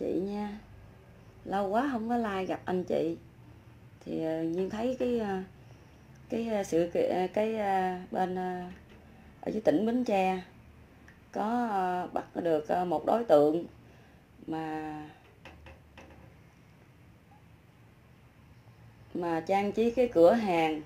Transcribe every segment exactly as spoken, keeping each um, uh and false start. chị nha. Lâu quá không có like gặp anh chị. Thì Duyên thấy cái cái sự cái, cái bên ở dưới tỉnh Bến Tre có bắt được một đối tượng mà mà trang trí cái cửa hàng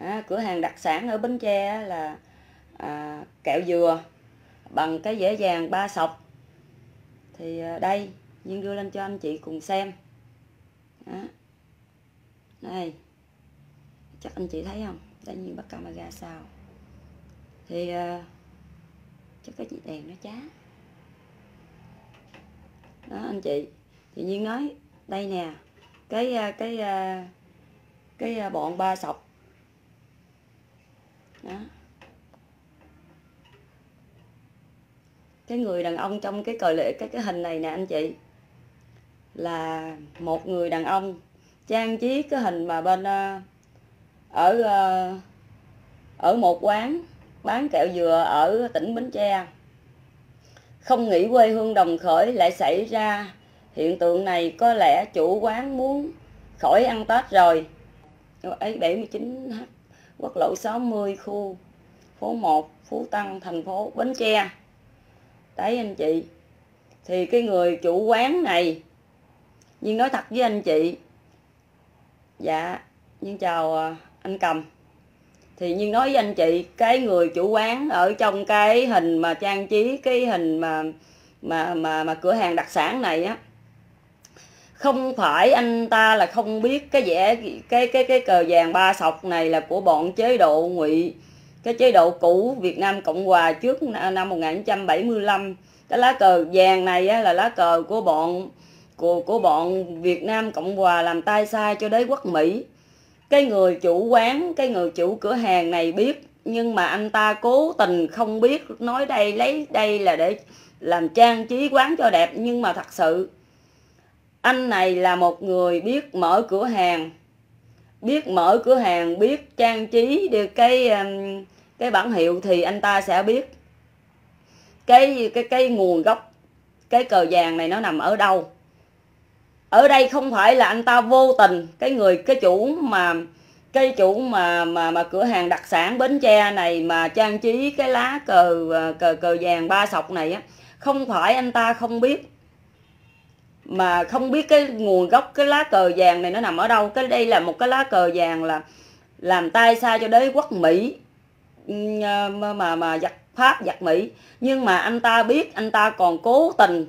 à, cửa hàng đặc sản ở Bến Tre là à, kẹo dừa bằng cái dễ dàng ba sọc. Thì à, đây Duyên đưa lên cho anh chị cùng xem. Đó. Đây, chắc anh chị thấy không? Để Duyên bắt camera sau. Thì à, chắc cái chị đèn nó chá. Đó anh chị, thì Duyên nói đây nè, cái cái cái bọn ba sọc. Đó. Cái người đàn ông trong cái cờ lệ cái cái hình này nè anh chị, là một người đàn ông trang trí cái hình mà bên ở ở một quán bán kẹo dừa ở tỉnh Bến Tre. Không nghĩ quê hương đồng khởi lại xảy ra hiện tượng này, có lẽ chủ quán muốn khỏi ăn Tết rồi. Ấy bảy mươi chín H quốc lộ sáu mươi khu phố một Phú Tân, thành phố Bến Tre. Đấy anh chị, thì cái người chủ quán này, nhưng nói thật với anh chị, dạ nhưng chào anh Cầm, thì nhưng nói với anh chị, cái người chủ quán ở trong cái hình mà trang trí cái hình mà mà mà mà cửa hàng đặc sản này á, không phải anh ta là không biết cái vẽ cái cái cái cờ vàng ba sọc này là của bọn chế độ Ngụy, cái chế độ cũ Việt Nam Cộng Hòa trước năm một nghìn chín trăm bảy mươi lăm. Cái lá cờ vàng này á, là lá cờ của bọn của của bọn Việt Nam Cộng Hòa làm tay sai cho đế quốc Mỹ. Cái người chủ quán, cái người chủ cửa hàng này biết, nhưng mà anh ta cố tình không biết, nói đây lấy đây là để làm trang trí quán cho đẹp. Nhưng mà thật sự anh này là một người biết mở cửa hàng, biết mở cửa hàng, biết trang trí được cái cái bản hiệu, thì anh ta sẽ biết cái cái cái nguồn gốc cái cờ vàng này nó nằm ở đâu. Ở đây không phải là anh ta vô tình, cái người cái chủ mà cái chủ mà mà mà cửa hàng đặc sản Bến Tre này mà trang trí cái lá cờ cờ cờ vàng ba sọc này á, không phải anh ta không biết, mà không biết cái nguồn gốc cái lá cờ vàng này nó nằm ở đâu. Cái đây là một cái lá cờ vàng là làm tay sai cho đế quốc Mỹ, mà mà, mà giặc Pháp, giặc Mỹ. Nhưng mà anh ta biết, anh ta còn cố tình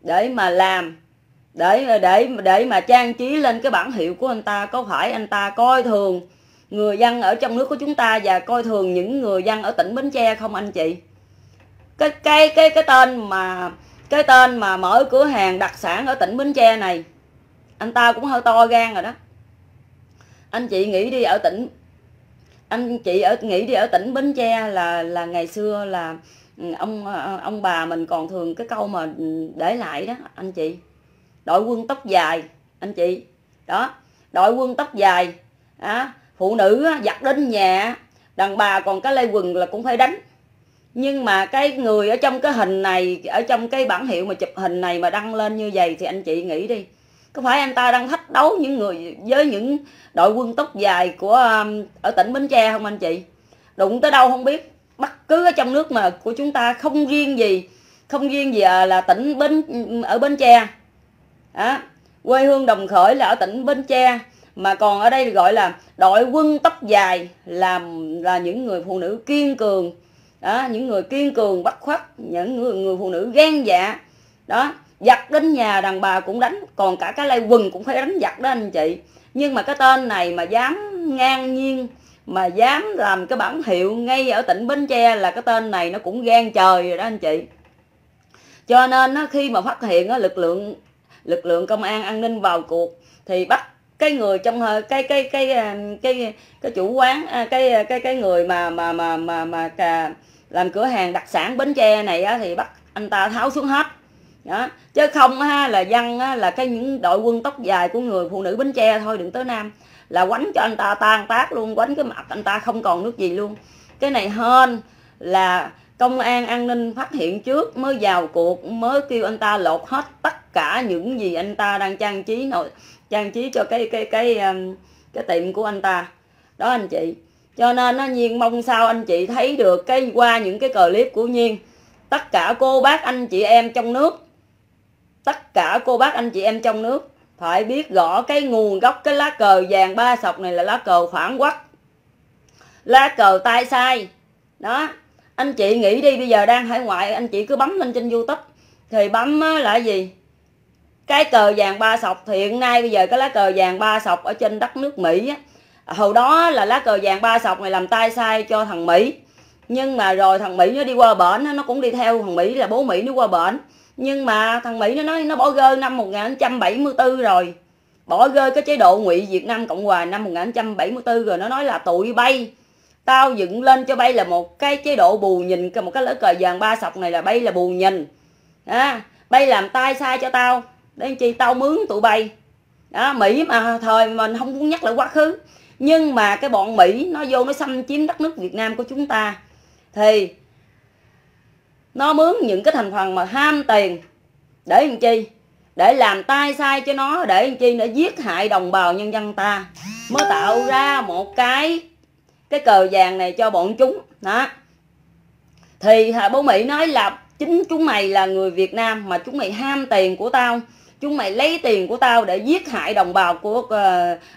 để mà làm, để để để mà trang trí lên cái bản hiệu của anh ta. Có phải anh ta coi thường người dân ở trong nước của chúng ta và coi thường những người dân ở tỉnh Bến Tre không anh chị? Cái cái cái cái tên mà cái tên mà mở cửa hàng đặc sản ở tỉnh Bến Tre này, anh ta cũng hơi to gan rồi đó. Anh chị nghĩ đi, ở tỉnh anh chị ở nghĩ đi ở tỉnh Bến Tre là là ngày xưa là ông ông bà mình còn thường cái câu mà để lại đó anh chị, đội quân tóc dài anh chị. Đó, đội quân tóc dài à, phụ nữ giặt đến nhà, đàn bà còn cái lê quần là cũng phải đánh. Nhưng mà cái người ở trong cái hình này, ở trong cái bản hiệu mà chụp hình này mà đăng lên như vậy, thì anh chị nghĩ đi, có phải anh ta đang thách đấu những người với những đội quân tóc dài của ở tỉnh Bến Tre không anh chị? Đụng tới đâu không biết, bất cứ ở trong nước mà của chúng ta, không riêng gì không riêng gì là tỉnh Bến ở Bến Tre. À, quê hương đồng khởi là ở tỉnh Bến Tre, mà còn ở đây gọi là đội quân tóc dài, làm là những người phụ nữ kiên cường. Đó, những người kiên cường bất khuất, những người, người phụ nữ gan dạ. Đó, giặt đến nhà đàn bà cũng đánh, còn cả cái lây quần cũng phải đánh giặt đó anh chị. Nhưng mà cái tên này mà dám ngang nhiên, mà dám làm cái bản hiệu ngay ở tỉnh Bến Tre, là cái tên này nó cũng gan trời rồi đó anh chị. Cho nên nó, khi mà phát hiện đó, lực lượng lực lượng công an an ninh vào cuộc thì bắt cái người trong cái cái cái cái cái, cái chủ quán, cái cái cái người mà mà mà mà mà làm cửa hàng đặc sản Bến Tre này á, thì bắt anh ta tháo xuống hết. Đó, chứ không ha là dân á, là cái những đội quân tóc dài của người phụ nữ Bến Tre thôi, đừng tới Nam, là quánh cho anh ta tan tác luôn, quánh cái mặt anh ta không còn nước gì luôn. Cái này hơn là công an an ninh phát hiện trước mới vào cuộc, mới kêu anh ta lột hết tất tất cả những gì anh ta đang trang trí nội trang trí cho cái cái cái cái, cái tiệm của anh ta đó anh chị. Cho nên nó Nhiên mong sao anh chị thấy được cái qua những cái clip của Nhiên, tất cả cô bác anh chị em trong nước, tất cả cô bác anh chị em trong nước phải biết rõ cái nguồn gốc cái lá cờ vàng ba sọc này là lá cờ phản quốc, lá cờ tay sai đó. Anh chị nghĩ đi, bây giờ đang hải ngoại, anh chị cứ bấm lên trên YouTube thì bấm là gì? Cái cờ vàng ba sọc. Thì hiện nay bây giờ cái lá cờ vàng ba sọc ở trên đất nước Mỹ á, hồi đó là lá cờ vàng ba sọc này làm tay sai cho thằng Mỹ, nhưng mà rồi thằng Mỹ nó đi qua bển, nó cũng đi theo thằng Mỹ là bố Mỹ nó qua bển, nhưng mà thằng Mỹ nó nói nó bỏ rơi năm một nghìn chín trăm bảy mươi tư rồi, bỏ rơi cái chế độ ngụy Việt Nam Cộng Hòa năm một nghìn chín trăm bảy mươi tư rồi. Nó nói là tụi bay, tao dựng lên cho bay là một cái chế độ bù nhìn, một cái lá cờ vàng ba sọc này là bay là bù nhìn à, bay làm tay sai cho tao để chi tao mướn tụi bay đó. Mỹ mà thời mình không muốn nhắc lại quá khứ, nhưng mà cái bọn Mỹ nó vô nó xâm chiếm đất nước Việt Nam của chúng ta thì nó mướn những cái thành phần mà ham tiền để làm chi, để làm tay sai cho nó, để làm chi, để giết hại đồng bào nhân dân ta, mới tạo ra một cái cái cờ vàng này cho bọn chúng đó. Thì bố Mỹ nói là chính chúng mày là người Việt Nam mà chúng mày ham tiền của tao, chúng mày lấy tiền của tao để giết hại đồng bào của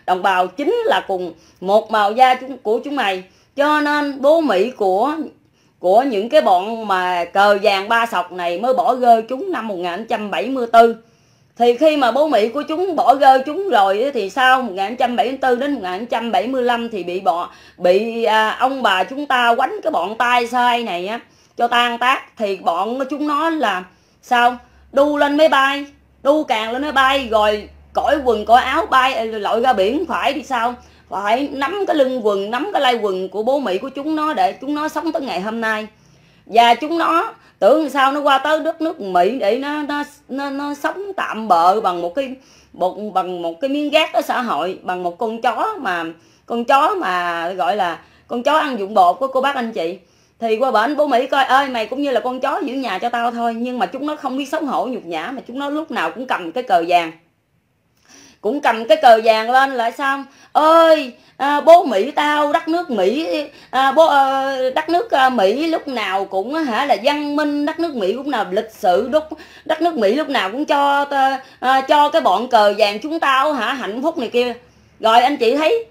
đồng bào chính là cùng một màu da của chúng mày. Cho nên bố Mỹ của của những cái bọn mà cờ vàng ba sọc này mới bỏ rơi chúng năm một nghìn chín trăm bảy mươi tư. Thì khi mà bố Mỹ của chúng bỏ rơi chúng rồi thì sau một nghìn chín trăm bảy mươi tư đến một nghìn chín trăm bảy mươi lăm thì bị bọn bị à, ông bà chúng ta quánh cái bọn tay sai này á cho tan tác. Thì bọn chúng nó là sao? Đu lên máy bay, đu càng lên máy bay rồi cởi quần cởi áo bay lội ra biển, phải đi sao? Phải nắm cái lưng quần, nắm cái lai quần của bố Mỹ của chúng nó để chúng nó sống tới ngày hôm nay. Và chúng nó tưởng sao nó qua tới đất nước Mỹ để nó nó nó, nó sống tạm bợ bằng một cái một, bằng một cái miếng gác ở xã hội, bằng một con chó mà con chó mà gọi là con chó ăn dụng bột của cô bác anh chị. Thì qua bển bố Mỹ coi ơi mày cũng như là con chó giữ nhà cho tao thôi. Nhưng mà chúng nó không biết xấu hổ nhục nhã, mà chúng nó lúc nào cũng cầm cái cờ vàng, cũng cầm cái cờ vàng lên lại xong ơi à, bố Mỹ tao, đất nước Mỹ à, bố à, đất nước à, Mỹ lúc nào cũng hả là văn minh, đất nước Mỹ lúc nào lịch sự, đất đất nước Mỹ lúc nào cũng cho à, cho cái bọn cờ vàng chúng tao hả hạnh phúc này kia. Rồi anh chị thấy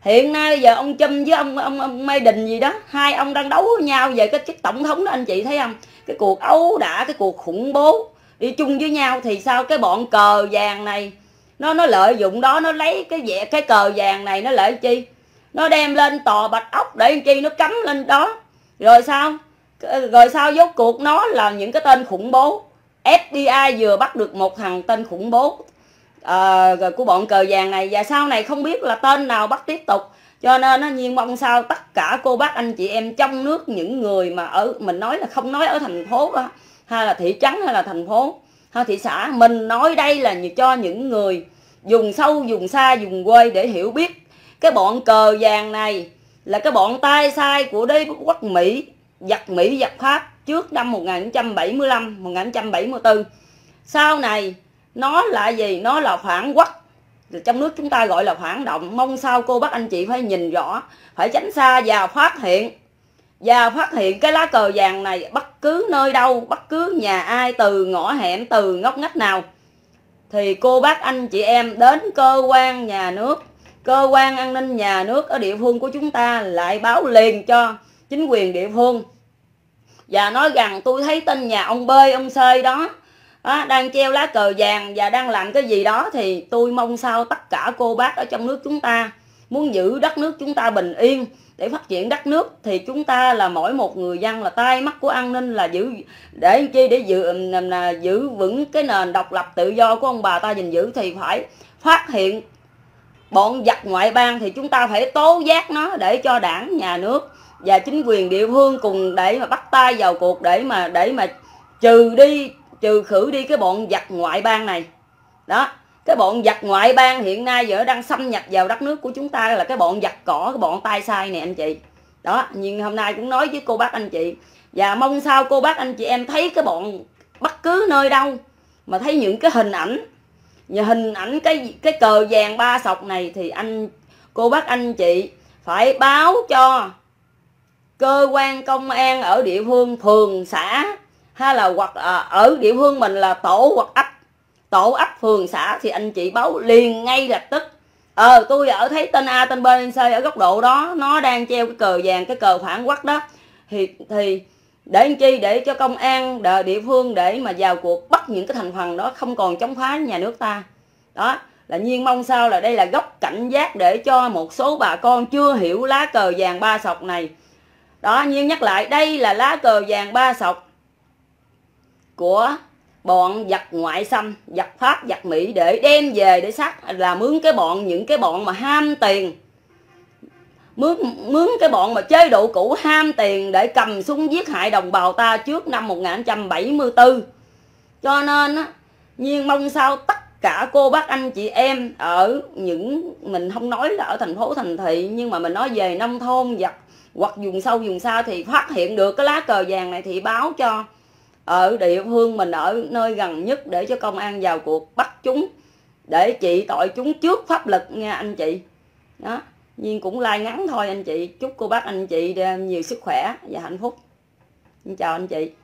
hiện nay bây giờ ông Trump với ông ông, ông Biden gì đó, hai ông đang đấu với nhau về cái chức tổng thống đó, anh chị thấy không? Cái cuộc ấu đả, cái cuộc khủng bố đi chung với nhau thì sao cái bọn cờ vàng này nó nó lợi dụng đó, nó lấy cái vẽ cái cờ vàng này nó lợi chi, nó đem lên tòa Bạch Ốc để chi nó cắm lên đó. Rồi sao rồi sao rốt cuộc nó là những cái tên khủng bố. F B I vừa bắt được một thằng tên khủng bố à, của bọn cờ vàng này, và sau này không biết là tên nào bắt tiếp tục. Cho nên nó Nhiên mong sao tất cả cô bác anh chị em trong nước, những người mà ở mình nói là không nói ở thành phố đó, hay là thị trấn hay là thành phố thị xã, mình nói đây là cho những người vùng sâu, vùng xa, vùng quê để hiểu biết cái bọn cờ vàng này là cái bọn tay sai của đế quốc Mỹ, giặc Mỹ, giặc Pháp trước năm một nghìn chín trăm bảy mươi lăm, một nghìn chín trăm bảy mươi tư. Sau này nó là gì? Nó là phản quốc, trong nước chúng ta gọi là phản động. Mong sao cô bác anh chị phải nhìn rõ, phải tránh xa và phát hiện và phát hiện cái lá cờ vàng này bất cứ nơi đâu, bất cứ nhà ai, từ ngõ hẻm, từ ngóc ngách nào thì cô bác anh chị em đến cơ quan nhà nước, cơ quan an ninh nhà nước ở địa phương của chúng ta lại báo liền cho chính quyền địa phương và nói rằng tôi thấy tên nhà ông B, ông C đó, đó đang treo lá cờ vàng và đang làm cái gì đó. Thì tôi mong sao tất cả cô bác ở trong nước chúng ta muốn giữ đất nước chúng ta bình yên để phát triển đất nước thì chúng ta là mỗi một người dân là tai mắt của an ninh, là giữ để chi để giữ giữ vững cái nền độc lập tự do của ông bà ta gìn giữ. Thì phải phát hiện bọn giặc ngoại bang thì chúng ta phải tố giác nó để cho đảng, nhà nước và chính quyền địa phương cùng để mà bắt tay vào cuộc để mà để mà trừ đi trừ khử đi cái bọn giặc ngoại bang này đó. Cái bọn giặc ngoại bang hiện nay giờ đang xâm nhập vào đất nước của chúng ta là cái bọn giặc cỏ, cái bọn tay sai này anh chị. Đó, nhưng hôm nay cũng nói với cô bác anh chị. Và mong sao cô bác anh chị em thấy cái bọn bất cứ nơi đâu, mà thấy những cái hình ảnh, nhà hình ảnh cái cái cờ vàng ba sọc này thì anh cô bác anh chị phải báo cho cơ quan công an ở địa phương, phường, xã, hay là hoặc à, ở địa phương mình là tổ hoặc ấp, tổ ấp phường xã thì anh chị báo liền ngay lập tức. Ờ tôi ở thấy tên A tên B tên C ở góc độ đó nó đang treo cái cờ vàng, cái cờ phản quốc đó, thì thì để anh chi, để cho công an để địa phương để mà vào cuộc bắt những cái thành phần đó không còn chống phá nhà nước ta. Đó là Nhiên mong sao là đây là góc cảnh giác để cho một số bà con chưa hiểu lá cờ vàng ba sọc này. Đó, Nhiên nhắc lại, đây là lá cờ vàng ba sọc của bọn giặc ngoại xâm, giặc Pháp, giặc Mỹ để đem về để sát, là mướn cái bọn, những cái bọn mà ham tiền, mướn mướn cái bọn mà chế độ cũ ham tiền để cầm súng giết hại đồng bào ta trước năm một nghìn chín trăm bảy mươi tư. Cho nên á, Nhiên mong sao tất cả cô bác anh chị em ở những, mình không nói là ở thành phố thành thị, nhưng mà mình nói về nông thôn giặc hoặc vùng sâu vùng xa thì phát hiện được cái lá cờ vàng này thì báo cho ở địa phương mình, ở nơi gần nhất để cho công an vào cuộc bắt chúng, để trị tội chúng trước pháp luật nha anh chị. Đó, Nhiên cũng like ngắn thôi anh chị. Chúc cô bác anh chị nhiều sức khỏe và hạnh phúc. Chào anh chị.